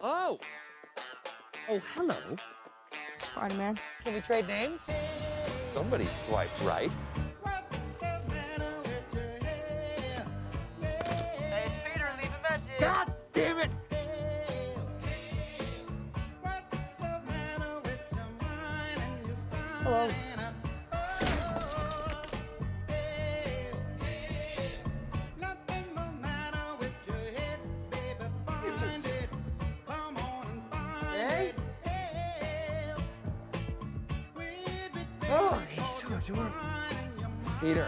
Oh! Oh, hello. Spider-Man. Can we trade names? Somebody swiped right. Hey, Peter, leave a message. God damn it! Hello. Oh, he's so adorable. Peter.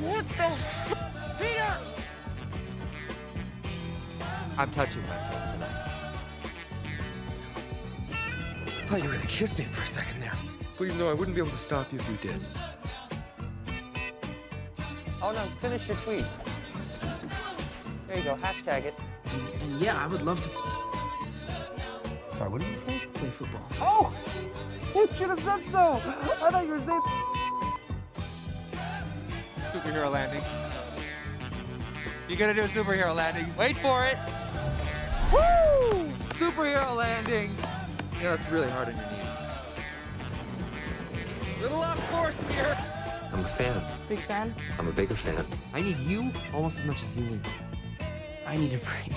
What the f? Peter! I'm touching myself tonight. I thought you were gonna kiss me for a second there. Please no, I wouldn't be able to stop you if you did. Oh, no, finish your tweet. There you go, hashtag it. And yeah, I would love to... Sorry, what did you say? Play football. Oh! You should have said so! I thought you were saying... Superhero landing. You're gonna do a superhero landing. Wait for it! Woo! Superhero landing! Yeah, that's really hard on your knees. Little off course here. I'm a fan. Big fan? I'm a bigger fan. I need you almost as much as you need me. I need a break.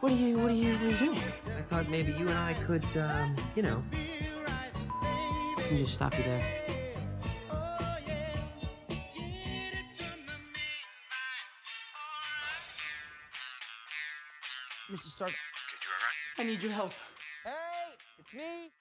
What are you doing? I thought maybe you and I could, you know. Let me just stop you there. Mr. Stark. Kid, you all right? I need your help. Hey, it's me.